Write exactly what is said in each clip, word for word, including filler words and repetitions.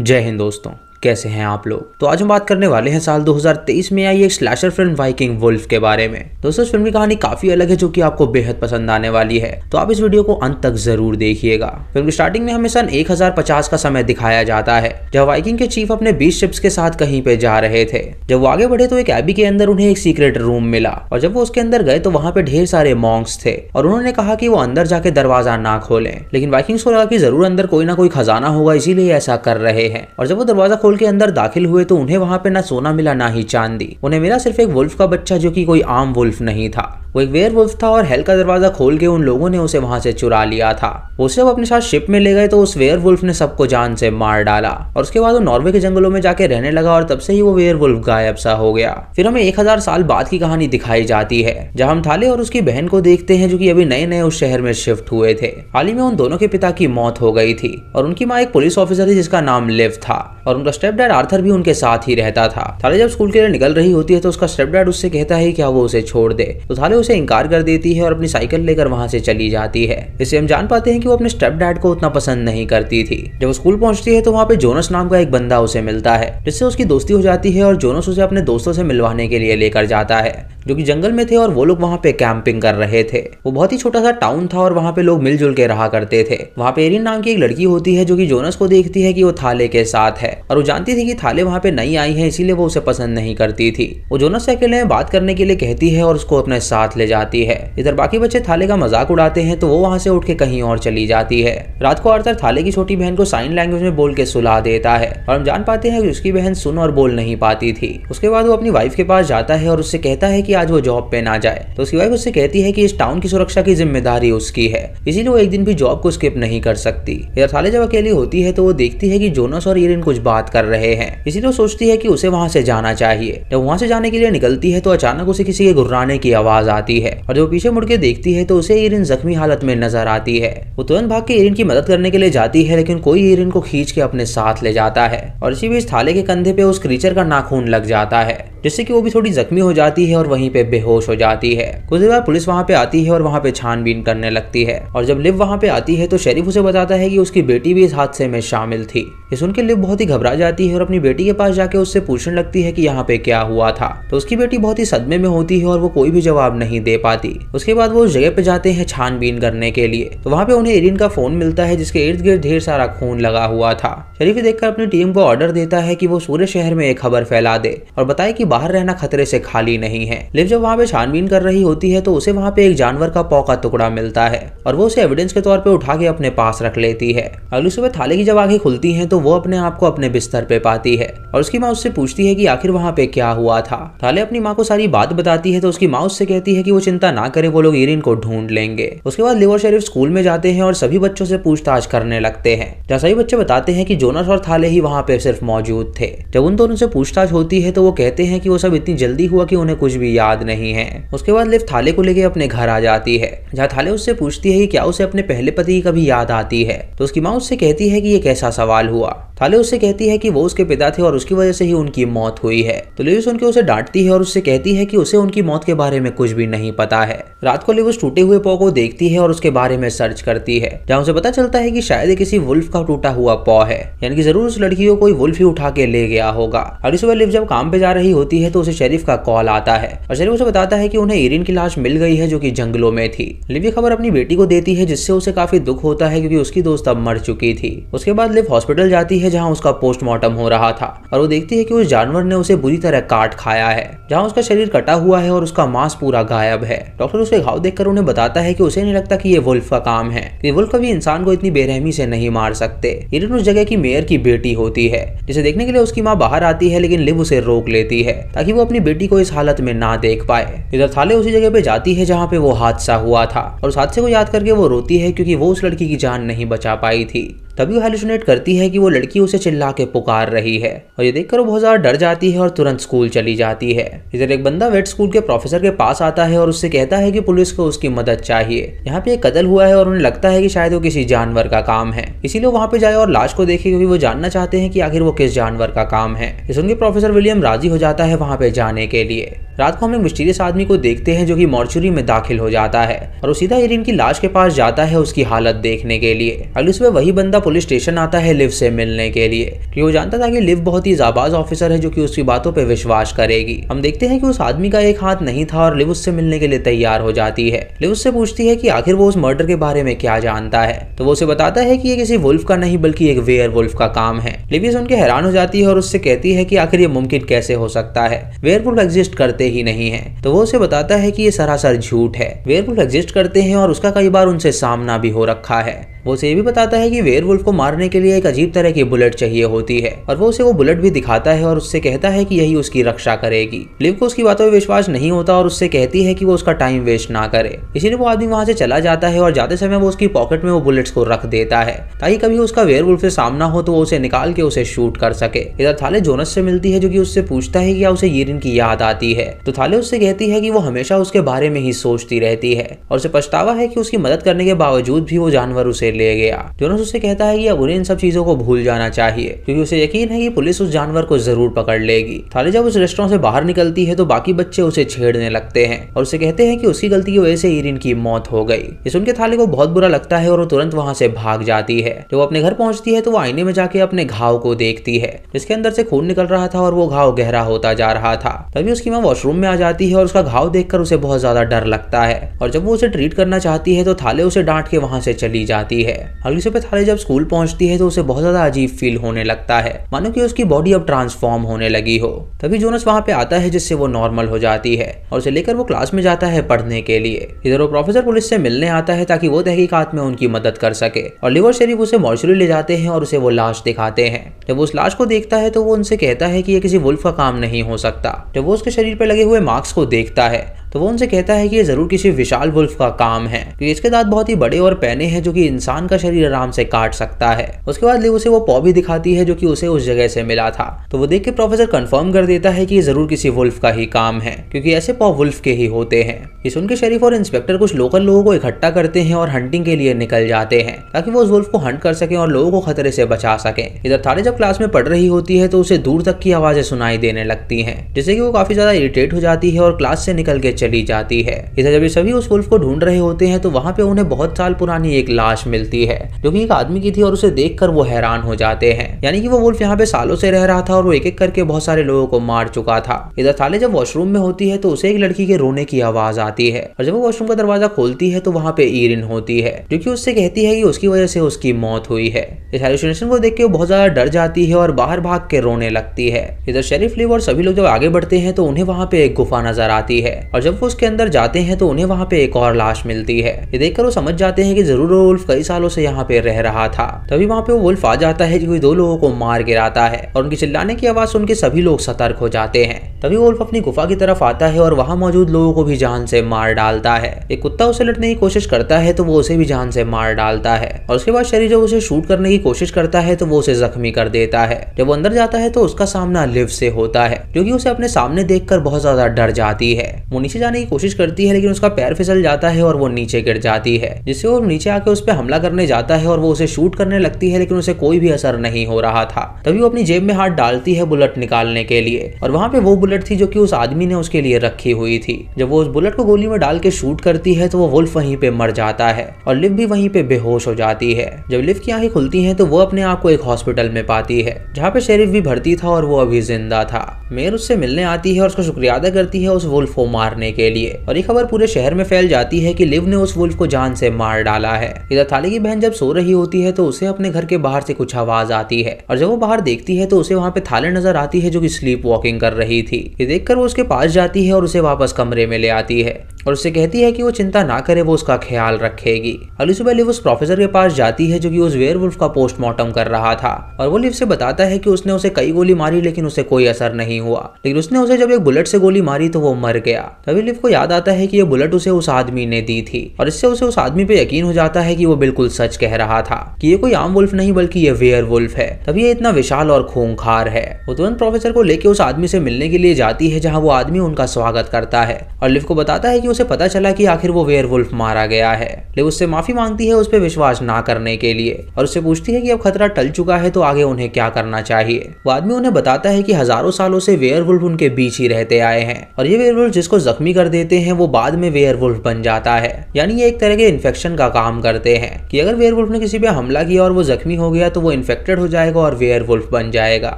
जय हिंद दोस्तों, कैसे हैं आप लोग। तो आज हम बात करने वाले हैं साल दो हज़ार तेईस में आई एक स्लैशर फिल्म वाइकिंग वुल्फ के बारे में। दोस्तों इस फिल्म की कहानी काफी अलग है जो कि आपको बेहद पसंद आने वाली है, तो आप इस वीडियो को अंत तक जरूर देखिएगा। फिल्म की स्टार्टिंग में हमें सन एक हज़ार पचास का समय दिखाया जाता है, जहाँ वाइकिंग के चीफ अपने बीस शिप्स के साथ कहीं पे जा रहे थे। जब वो आगे बढ़े तो एक एबी के अंदर उन्हें एक सीक्रेट रूम मिला, और जब वो उसके अंदर गए तो वहाँ पे ढेर सारे मॉन्क्स थे और उन्होंने कहा कि वो अंदर जाके दरवाजा ना खोले। लेकिन वाइकिंग्स को लगा कि जरूर अंदर कोई ना कोई खजाना होगा, इसीलिए ऐसा कर रहे हैं। और जब वो दरवाजा खोल के अंदर दाखिल हुए तो उन्हें वहाँ पे ना सोना मिला ना ही चांदी। उन्हें मिला सिर्फ एक वुल्फ का बच्चा जो कि कोई आम वुल्फ नहीं था, वो एक वेयर वुल्फ था। और हेल का दरवाजा खोल के उन लोगों ने उसे वहाँ से चुरा लिया था। वो उसे अपने साथ शिप में ले गए तो उस वेयर वुल्फ ने सबको जान से मार डाला, और उसके बाद वो नॉर्वे के जंगलों में जाके रहने लगा, और तब से ही वो वेयर वुल्फ गायब सा हो गया। फिर हमें एक हजार साल बाद की कहानी दिखाई जाती है, जहाँ हम थाले और उसकी बहन को देखते हैं जो कि अभी नए नए उस शहर में शिफ्ट हुए थे। हाल ही में उन दोनों के पिता की मौत हो गई थी, और उनकी माँ एक पुलिस ऑफिसर थी जिसका नाम लिव था, और उनका स्टेप डैड आर्थर भी उनके साथ ही रहता था। थाले जब स्कूल के लिए निकल रही होती है तो उसका स्टेप डैड उससे कहता है क्या वो उसे छोड़ दे, तो थाले उसे इंकार कर देती है और अपनी साइकिल लेकर वहाँ से चली जाती है। इससे हम जान पाते हैं कि वो अपने स्टेप डैड को उतना पसंद नहीं करती थी। जब वो स्कूल पहुँचती है तो वहाँ पे जोनस नाम का एक बंदा उसे मिलता है, जिससे उसकी दोस्ती हो जाती है, और जोनस उसे अपने दोस्तों से मिलवाने के लिए लेकर जाता है जो कि जंगल में थे, और वो लोग वहाँ पे कैंपिंग कर रहे थे। वो बहुत ही छोटा सा टाउन था और वहाँ पे लोग मिलजुल के रहा करते थे। वहाँ पे एरिन नाम की एक लड़की होती है जो कि जोनस को देखती है कि वो थाले के साथ है, और वो जानती थी कि थाले वहाँ पे नई आई है, इसीलिए वो उसे पसंद नहीं करती थी। वो जोनस से अकेले में बात करने के लिए कहती है और उसको अपने साथ ले जाती है। इधर बाकी बच्चे थाले का मजाक उड़ाते हैं, तो वो वहाँ से उठ के कहीं और चली जाती है। रात को आर्थर थाले की छोटी बहन को साइन लैंग्वेज में बोल के सुला देता है, और हम जान पाते हैं कि उसकी बहन सुन और बोल नहीं पाती थी। उसके बाद वो अपनी वाइफ के पास जाता है और उससे कहता है आज वो जॉब पे ना जाए, तो उसकी वाइफ उससे कहती है कि इस टाउन की सुरक्षा की जिम्मेदारी उसकी है, इसीलिए वो एक दिन भी जॉब को स्किप नहीं कर सकती। इधर थाले जब अकेली होती है तो वो देखती है कि जोनस और एरिन कुछ बात कर रहे हैं, इसीलिए वो सोचती है कि उसे वहाँ से जाना चाहिए। जब वहाँ से जाने के लिए निकलती है तो अचानक उसे किसी के गुर्राने की आवाज आती है, और जब वो पीछे मुड़ के देखती है तो उसे एरिन जख्मी हालत में नजर आती है। वो तुरंत भाग के एरिन की मदद करने के लिए जाती है, लेकिन कोई एरिन को खींच के अपने साथ ले जाता है, और इसी बीच थाले के कंधे पे उस क्रीचर का नाखून लग जाता है, जिससे कि वो भी थोड़ी जख्मी हो जाती है और वहीं पे बेहोश हो जाती है। कुछ देर बाद पुलिस वहाँ पे आती है और वहाँ पे छानबीन करने लगती है, और जब लिव वहाँ पे आती है तो शेरिफ उसे बताता है कि उसकी बेटी भी इस हादसे में शामिल थी। ये सुन के लिव बहुत ही घबरा जाती है और अपनी बेटी के पास जाके उससे पूछने लगती है कि यहाँ पे क्या हुआ था, तो उसकी बेटी बहुत ही सदमे में होती है और वो कोई भी जवाब नहीं दे पाती। उसके बाद वो उस जगह पे जाते हैं छानबीन करने के लिए, तो वहाँ पे उन्हें एरिन का फोन मिलता है जिसके इर्द गिर्द ढेर सारा खून लगा हुआ था। शेरिफ देखकर अपनी टीम को ऑर्डर देता है कि वो पूरे शहर में एक खबर फैला दे और बताए कि बाहर रहना खतरे से खाली नहीं है। लिव जब वहाँ पे छानबीन कर रही होती है तो उसे वहाँ पे एक जानवर का पाँव का टुकड़ा मिलता है, और वो उसे एविडेंस के तौर पे उठा के अपने पास रख लेती है। अगली सुबह थाले की जब आंखें खुलती हैं तो वो अपने आप को अपने बिस्तर पे पाती है, और उसकी माँ उससे पूछती है कि आखिर वहाँ पे क्या हुआ था। थाले अपनी माँ को सारी बात बताती है, तो उसकी माँ उससे कहती है कि वो चिंता ना करे, वो लोग एरिन को ढूंढ लेंगे। उसके बाद लिव और शेरिफ स्कूल में जाते हैं और सभी बच्चों से पूछताछ करने लगते हैं, जहाँ सभी बच्चे बताते हैं कि जोनस और थाले ही वहाँ पे सिर्फ मौजूद थे। जब उन दोनों से पूछताछ होती है तो वो कहते हैं कि वो सब इतनी जल्दी हुआ कि उन्हें कुछ भी याद नहीं है। उसके बाद लिव थाले को लेके अपने घर आ जाती है, जहाँ थाले उससे पूछती है कि क्या उसे अपने पहले पति की कभी याद आती है, तो उसकी माँ उससे कहती है कि ये कैसा सवाल हुआ। थाले उससे कहती है कि वो उसके पिता थे और उसकी वजह से ही उनकी मौत हुई है, तो लिव सुनकर उसे डांटती है और उससे कहती है कि उसे उनकी मौत के बारे में कुछ भी नहीं पता है। रात को लिव उस टूटे हुए पाँव को देखती है और उसके बारे में सर्च करती है, जहाँ उसे पता चलता है कि शायद किसी वुल्फ का टूटा हुआ पाँव है, यानी कि जरूर उस लड़की को कोई वुल्फ ही उठा के ले गया होगा। अगली सुबह लिव जब काम पे जा रही होती है तो उसे शेरिफ का कॉल आता है, और शेरिफ उसे बताता है कि उन्हें एरिन की लाश मिल गई है जो कि जंगलों में थी। लिव ये खबर अपनी बेटी को देती है, जिससे उसे काफी दुख होता है क्योंकि उसकी दोस्त अब मर चुकी थी। उसके बाद लिव हॉस्पिटल जाती है जहां उसका पोस्टमार्टम हो रहा था, और वो देखती है कि उस जानवर ने उसे बुरी तरह काट खाया है, जहां उसका शरीर कटा हुआ है और उसका मांस पूरा गायब है। डॉक्टर उसके घाव देखकर उन्हें बताता है कि उसे नहीं लगता कि ये वुल्फ का काम है, कि वुल्फ कभी इंसान को इतनी बेरहमी से नहीं मार सकते। एरिन उस जगह की मेयर की बेटी होती है, जिसे देखने के लिए उसकी माँ बाहर आती है, लेकिन लिव उसे रोक लेती है ताकि वो अपनी बेटी को इस हालत में ना देख पाए। इधर थाले उसी जगह पे जाती है जहाँ पे वो हादसा हुआ था, और उस हादसे को याद करके वो रोती है क्योंकि वो उस लड़की की जान नहीं बचा पाई थी। तभी वो हेलुसिनेट करती है कि वो लड़की उसे चिल्ला के पुकार रही है, और ये देखकर वो बहुत ज्यादा डर जाती है और तुरंत स्कूल चली जाती है। इधर एक बंदा वेट स्कूल के प्रोफेसर के पास आता है और उससे कहता है कि पुलिस को उसकी मदद चाहिए, यहाँ पे एक कत्ल हुआ है और उन्हें लगता है कि शायद वो किसी जानवर का काम है, इसीलिए वहाँ पे जाए और लाश को देखे क्योंकि वो जानना चाहते हैं कि आखिर वो किस जानवर का काम है। इस सुनकर प्रोफेसर विलियम राजी हो जाता है वहाँ पे जाने के लिए। रात को हम एक मिस्टीरियस आदमी को देखते हैं जो कि मॉर्चुरी में दाखिल हो जाता है, और वो सीधा एरिन की लाश के पास जाता है उसकी हालत देखने के लिए। अगली सुबह वही बंदा पुलिस स्टेशन आता है लिव से मिलने के लिए, क्योंकि वो जानता था कि लिव बहुत ही जाबाज ऑफिसर है जो कि उसकी बातों पे विश्वास करेगी। हम देखते हैं कि उस आदमी का एक हाथ नहीं था और लिव उससे मिलने के लिए तैयार हो जाती है। लिव उससे पूछती है कि आखिर वो उस मर्डर के बारे में क्या जानता है, तो वो उसे बताता है कि ये किसी वुल्फ का नहीं बल्कि एक वेयर वुल्फ का काम है। लिव सुन के हैरान हो जाती है और उससे कहती है कि आखिर ये मुमकिन कैसे हो सकता है, वेयर वुल्फ एग्जिस्ट करते ही नहीं है। तो वो उसे बताता है कि ये सरासर झूठ है, वेयर वुल्फ एग्जिस्ट करते हैं और उसका कई बार उनसे सामना भी हो रखा है। वो उसे ये भी बताता है कि वेयरवुल्फ को मारने के लिए एक अजीब तरह की बुलेट चाहिए होती है और वो उसे वो बुलेट भी दिखाता है और उससे कहता है कि यही उसकी रक्षा करेगी। लिव को उसकी बातों पर विश्वास नहीं होता और उससे कहती है कि वो उसका टाइम वेस्ट ना करे, इसीलिए वो आदमी वहाँ से चला जाता है और जाते समय वो उसकी पॉकेट में वो बुलेट्स को रख देता है ताकि कभी उसका वेयरवुल्फ से सामना हो तो वो उसे निकाल के उसे शूट कर सके। इधर थाले जोनस से मिलती है जो कि उससे पूछता है कि उसे एरिन की याद आती है, तो थाले उससे कहती है कि वो हमेशा उसके बारे में ही सोचती रहती है और उसे पछतावा है कि उसकी मदद करने के बावजूद भी वो जानवर उसे ले गया। जोनस उससे कहता है कि अब उन्हें इन सब चीजों को भूल जाना चाहिए क्योंकि उसे यकीन है कि पुलिस उस जानवर को जरूर पकड़ लेगी। थाले जब उस रेस्टोरेंट से बाहर निकलती है तो बाकी बच्चे उसे छेड़ने लगते हैं और उसे कहते हैं कि उसकी गलती की वजह से एरिन की मौत हो गई। ये सुनकर थाले को बहुत बुरा लगता है और वो तुरंत वहाँ से भाग जाती है। जब वो अपने घर पहुंचती है तो वो आईने में जाके अपने घाव को देखती है जिसके अंदर से खून निकल रहा था और वो घाव गहरा होता जा रहा था। तभी उसकी माँ वॉशरूम में आ जाती है और उसका घाव देखकर उसे बहुत ज्यादा डर लगता है और जब वो उसे ट्रीट करना चाहती है तो थाले उसे डांट के वहाँ से चली जाती है। अगले सुबह थाले जब स्कूल पहुंचती है तो उसे बहुत ज्यादा अजीब फील होने लगता है, मानो कि उसकी बॉडी अब ट्रांसफॉर्म होने लगी हो। तभी जोनस वहां पे आता है जिससे वो नॉर्मल हो जाती है और उसे लेकर वो क्लास में जाता है पढ़ने के लिए। इधर वो प्रोफेसर पुलिस से मिलने आता है ताकि वो तहकीकात में उनकी मदद कर सके और लिव और शरीफ उसे मॉर्चुरी ले जाते हैं और उसे वो लाश दिखाते हैं। जब वो उस लाश को देखता है तो वो उनसे कहता है कि ये किसी वुल्फ का काम नहीं हो सकता। जब वो उसके शरीर पर लगे हुए मार्क्स को देखता है तो वो उनसे कहता है कि ये जरूर किसी विशाल वुल्फ का काम है क्योंकि इसके दांत बहुत ही बड़े और पैने हैं जो कि इंसान का शरीर आराम से काट सकता है। उसके बाद लिव उसे वो पॉ भी दिखाती है जो कि उसे उस जगह से मिला था, तो वो देख के प्रोफेसर कंफर्म कर देता है कि ये जरूर किसी वुल्फ का ही काम है क्योंकि ऐसे पॉ वुल्फ के ही होते हैं। ये सुनकर शरीफ और इंस्पेक्टर कुछ लोकल लोगों को इकट्ठा करते हैं और हंटिंग के लिए निकल जाते हैं ताकि वो उस वुल्फ को हंट कर सके और लोगों को खतरे से बचा सके। इधर थाले जब क्लास में पढ़ रही होती है तो उसे दूर तक की आवाजें सुनाई देने लगती है जिससे कि वो काफी ज्यादा इरिटेट हो जाती है और क्लास से निकल के चली जाती है। इधर जब ये सभी उस वुल्फ को ढूंढ रहे होते हैं तो वहाँ पे उन्हें बहुत साल पुरानी एक लाश मिलती है जो कि एक आदमी की थी और उसे देखकर वो हैरान हो जाते हैं, यानी कि वो वुल्फ यहाँ पे सालों से रह रहा था और वो एक एक करके बहुत सारे लोगों को मार चुका था। इधर थाले जब वॉशरूम में होती है तो उसे एक लड़की के रोने की आवाज आती है और जब वो वॉशरूम का दरवाजा खोलती है तो वहाँ पे एरिन होती है जो कि उससे कहती है कि उसकी वजह से उसकी मौत हुई है। इस हैलुसिनेशन को देख के वो बहुत ज्यादा डर जाती है और बाहर भाग के रोने लगती है। इधर शरीफ लिव और सभी लोग जब आगे बढ़ते हैं तो उन्हें वहाँ पे एक गुफा नजर आती है और जब वो उसके अंदर जाते हैं तो उन्हें वहाँ पे एक और लाश मिलती है। ये देखकर वो समझ जाते हैं कि जरूर वो वुल्फ कई सालों से यहाँ पे रह रहा था। तभी वहाँ पे वो वुल्फ आ जाता है जो दो लोगों को मार गिराता है और उनकी चिल्लाने की आवाज सुनकर सभी लोग सतर्क हो जाते हैं। तभी वुल्फ अपनी गुफा की तरफ आता है और वहाँ मौजूद लोगों को भी जान से मार डालता है। एक कुत्ता उसे लड़ने की कोशिश करता है तो वो उसे भी जान से मार डालता है और उसके बाद शरीर जब उसे शूट करने की कोशिश करता है तो वो उसे जख्मी कर देता है। जब वो अंदर जाता है तो उसका सामना लिव से होता है जो कि उसे अपने सामने देखकर बहुत ज्यादा डर जाती है। वो नीचे जाने की कोशिश करती है लेकिन उसका पैर फिसल जाता है और वो नीचे गिर जाती है, जिससे वो नीचे आके उस पर हमला करने जाता है और वो उसे शूट करने लगती है लेकिन उसे कोई भी असर नहीं हो रहा था। तभी वो अपनी जेब में हाथ डालती है बुलेट निकालने के लिए और वहाँ पे वो बुलेट थी जो कि उस आदमी ने उसके लिए रखी हुई थी। जब वो उस बुलेट को गोली में डाल के शूट करती है तो वो वुल्फ वहीं पे मर जाता है और लिव भी वहीं पे बेहोश हो जाती है। जब लिव की आंखें खुलती है तो वो अपने आप को एक हॉस्पिटल में पाती है जहाँ पे शेरिफ भी भर्ती था और वो अभी जिंदा था। मेयर उससे मिलने आती है और उसका शुक्रिया अदा करती है उस वुल्फ को मारने के लिए और ये खबर पूरे शहर में फैल जाती है कि लिव ने उस वुल्फ को जान से मार डाला है। इधर थाले की बहन जब सो रही होती है तो उसे अपने घर के बाहर से कुछ आवाज आती है और जब वो बाहर देखती है तो उसे वहाँ पे थाले नजर आती है जो कि स्लीप वॉकिंग कर रही थी। ये देखकर वो उसके पास जाती है और उसे वापस कमरे में ले आती है और उससे कहती है कि वो चिंता ना करे, वो उसका ख्याल रखेगी। अगली सुबह लिव उस प्रोफेसर के पास जाती है जो कि उस वेयरवुल्फ का पोस्टमार्टम कर रहा था और वो लिव से बताता है कि उसने उसे कई गोली मारी लेकिन उसे कोई असर नहीं हुआ, लेकिन उसने उसे जब एक बुलेट से गोली मारी तो वो मर गया। तभी लिव को याद आता है कि ये बुलेट उसे उस आदमी ने दी थी और इससे उसे उस आदमी पे यकीन हो जाता है कि वो बिल्कुल सच कह रहा था कि ये कोई आम वुल्फ नहीं बल्कि ये वेयरवुल्फ है, तभी ये इतना विशाल और खूंखार है। वो तुरंत प्रोफेसर को लेके उस आदमी से मिलने के लिए लिए जाती है जहां वो आदमी उनका स्वागत करता है और लिव को बताता है कि उसे पता चला कि आखिर वो वेयरवुल्फ मारा गया है। लिव उससे माफी मांगती है उस पर विश्वास ना करने के लिए और उससे पूछती है कि अब खतरा टल चुका है तो आगे उन्हें क्या करना चाहिए। वो आदमी उन्हें बताता है कि हजारों सालों से वेयरवुल्फ उनके बीच ही रहते आए हैं और ये वेयरवुल्फ जिसको जख्मी कर देते हैं वो बाद में वेयरवुल्फ बन जाता है, यानी ये एक तरह के इन्फेक्शन का काम करते हैं कि अगर वेयरवुल्फ ने किसी पे हमला किया और वो जख्मी हो गया तो वो इन्फेक्टेड हो जाएगा और वेयरवुल्फ बन जाएगा।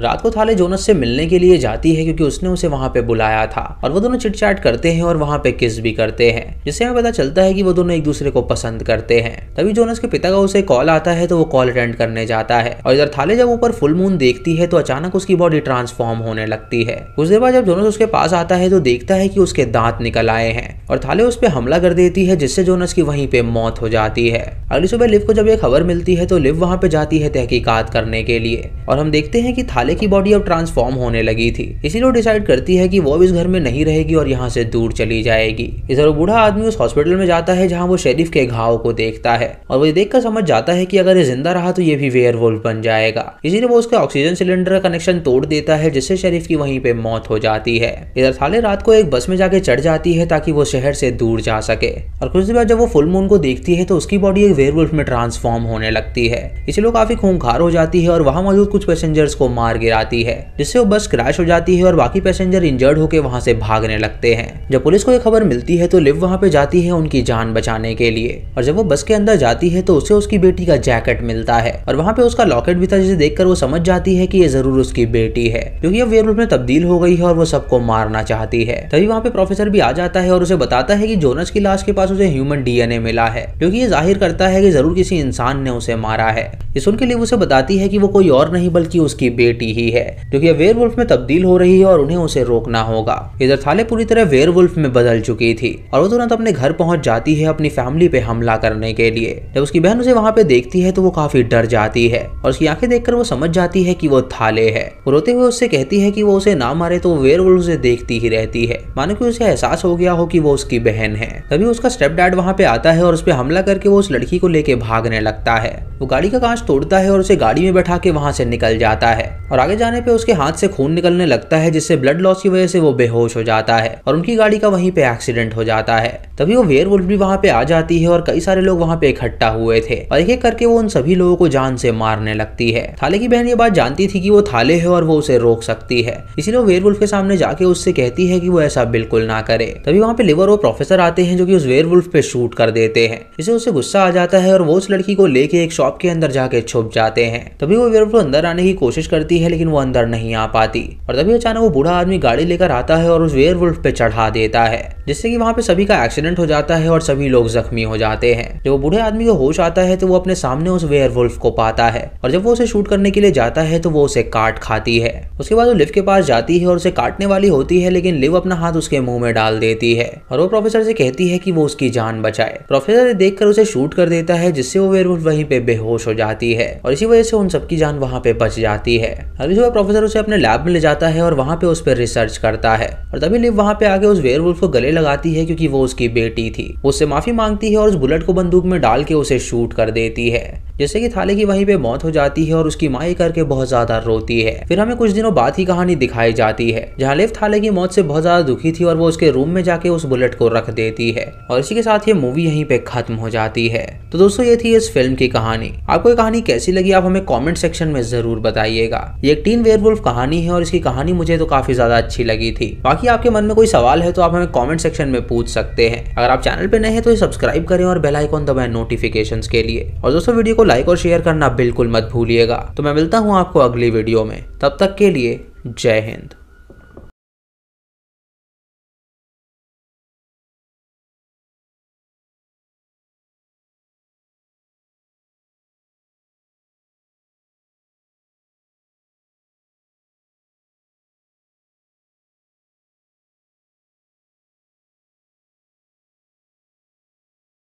रात को थाले जोनस से मिलने के लिए जाती है क्योंकि उसने उसे वहाँ पे बुलाया था और वो दोनों चिटचैट करते हैं और वहाँ पे किस भी करते हैं, जिससे हमें पता चलता है कि वो दोनों एक दूसरे को पसंद करते हैं। तभी जोनस के पिता का उसे कॉल आता है तो वो कॉल अटेंड करने जाता है और इधर थाले जब ऊपर फुल मून देखती है तो अचानक उसकी बॉडी ट्रांसफॉर्म होने लगती है। कुछ देर बाद जब जोनस उसके पास आता है तो देखता है कि उसके दांत निकल आए हैं और थाले उस पर हमला कर देती है जिससे जोनस की वहीं पे मौत हो जाती है। अगली सुबह लिव को जब यह खबर मिलती है तो लिव वहाँ पे जाती है तहकीकात करने के लिए और हम देखते हैं कि थाले की बॉडी अब ट्रांसफॉर्म होने लगी थी, इसीलिए वो डिसाइड करती है कि वो इस घर में नहीं रहेगी और यहाँ से दूर चली जाएगी। इधर वो बूढ़ा आदमी उस हॉस्पिटल में जाता है जहाँ वो शेरिफ के घाव को देखता है और वो ये देखकर समझ जाता है कि अगर ये जिंदा रहा तो ये भी वेयरवुल्फ बन जाएगा, इसीलिए वो उसका ऑक्सीजन सिलेंडर का कनेक्शन तोड़ देता है जिससे शेरिफ की वहीं पे मौत हो जाती है। इधर थाले रात को एक बस में जाके चढ़ जाती है ताकि वो शहर से दूर जा सके और कुछ देर बाद जब वो फुल मून को देखती है तो उसकी बॉडी एक वेयरवुल्फ में ट्रांसफॉर्म होने लगती है, इसलिए काफी खूंखार हो जाती है और वहाँ मौजूद कुछ पैसेंजर्स को मार गिराती है जिससे वो बस क्रैश हो जाती है और बाकी पैसेंजर इंजर्ड होकर वहाँ से भागने लगते हैं। जब पुलिस को ये खबर मिलती है तो लिव वहाँ पे जाती है उनकी जान बचाने के लिए और जब वो बस के अंदर जाती है तो उसे उसकी बेटी का जैकेट मिलता है और वहाँ पे उसका लॉकेट भी था जिसे देखकर वो समझ जाती है कि ये जरूर उसकी बेटी है क्योंकि अब वेयरवुल्फ में तब्दील हो गई है और वो सबको मारना चाहती है। तभी वहाँ पे प्रोफेसर भी आ जाता है और उसे बताता है कि जोनस की लाश के पास उसे ह्यूमन डीएनए मिला है क्योंकि ये जाहिर करता है कि जरूर किसी इंसान ने उसे मारा है। ये सुन के लिव उसे बताती है कि वो कोई और नहीं बल्कि उसकी बेटी ही है क्योंकि अब वेयरवुल्फ में तब्दील हो रही है और उन्हें उसे रोकना होगा। इधर थाले पूरी तरह वेयरवुल्फ में बदल चुकी थी और वो तुरंत अपने घर पहुंच जाती है अपनी फैमिली पे हमला करने के लिए। जब उसकी बहन उसे वहाँ पे देखती है तो वो काफी डर जाती है और उसकी आंखें देखकर वो समझ जाती है कि वो थाले है। वो रोते हुए उससे कहती है कि वो उसे ना मारे तो वेयरवुल्फ उसे देखती ही रहती है, मानो कि उसे एहसास हो गया हो कि वो उसकी बहन है। तभी उसका स्टेप डैड वहाँ पे आता है और उस पर हमला करके वो उस लड़की को लेके भागने लगता है। वो गाड़ी का कांच तोड़ता है और उसे गाड़ी में बैठा के वहाँ से निकल जाता है और आगे जाने पे उसके हाथ से खून निकलने लगता है जिससे ब्लड लॉस की वजह से वो बेहोश हो जाता है और उनकी गाड़ी का वहीं पे एक्सीडेंट हो जाता है। तभी वो वेयरवुल्फ भी वहाँ पे आ जाती है और कई सारे लोग वहाँ पे इकट्ठा हुए थे और एक एक करके वो उन सभी लोगों को जान से मारने लगती है। थाले की बहन ये बात जानती थी कि वो थाले है और वो उसे रोक सकती है, इसीलिए वो वेयरवुल्फ के सामने जाके उससे कहती है कि वो ऐसा बिल्कुल ना करे। तभी वहाँ पे लिव और वो प्रोफेसर आते हैं जो कि उस वेयरवुल्फ पे शूट कर देते हैं, इसे उसे गुस्सा आ जाता है और वो उस लड़की को लेके एक शॉप के अंदर जाके छुप जाते हैं। तभी वो वेयरवुल्फ अंदर आने की कोशिश करती है लेकिन वो अंदर नहीं आ पाती और तभी अचानक वो बूढ़ा आदमी गाड़ी लेकर आता है और उस वेयरवुल्फ पे चढ़ा देता है जिससे कि वहाँ पे सभी का एक्सीडेंट हो जाता है और सभी लोग जख्मी हो जाते हैं। जब वो बूढ़े आदमी को होश आता है तो वो अपने सामने उस वेयरवुल्फ को पाता है और जब वो उसे शूट करने के लिए जाता है तो वो उसे काट खाती है। उसके बाद वो लिव के पास जाती है और उसे काटने वाली होती है लेकिन लिव अपना हाथ उसके मुंह में डाल देती है और वो प्रोफेसर से कहती है कि वो उसकी जान बचाए। प्रोफेसर देख कर उसे शूट कर देता है जिससे वो वेयरवुल्फ वहीं पे बेहोश हो जाती है और इसी वजह से उन सबकी जान वहाँ पे बच जाती है। अगली सुबह प्रोफेसर उसे अपने लैब में ले जाता है और वहाँ पे उस पर रिसर्च करता है और तभी लिव वहाँ पे आके उस वेयरवुल्फ को गले लगाती है क्योंकि वो उसकी बेटी थी। उससे माफी मांगती है और उस बुलेट को बंदूक में डाल के उसे शूट कर देती है जैसे कि थाले की वहीं पे मौत हो जाती है और उसकी माँ ये करके बहुत ज्यादा रोती है। फिर हमें कुछ दिनों बाद ही कहानी दिखाई जाती है जहाँ लिव थाले की मौत से बहुत ज्यादा दुखी थी और वो उसके रूम में जाके उस बुलेट को रख देती है और इसी के साथ ये मूवी यहीं पे खत्म हो जाती है। तो दोस्तों ये थी इस फिल्म की कहानी। आपको ये कहानी कैसी लगी आप हमें कॉमेंट सेक्शन में जरूर बताइएगा। ये एक टीन वेयरवुल्फ कहानी है और इसकी कहानी मुझे तो काफी ज्यादा अच्छी लगी थी। बाकी आपके मन में कोई सवाल है तो आप हमें कॉमेंट सेक्शन में पूछ सकते हैं। अगर आप चैनल पे नए हैं तो सब्सक्राइब करें और बेल आइकॉन दबाएं नोटिफिकेशंस के लिए और दोस्तों वीडियो को लाइक और शेयर करना बिल्कुल मत भूलिएगा। तो मैं मिलता हूँ आपको अगली वीडियो में, तब तक के लिए जय हिंद।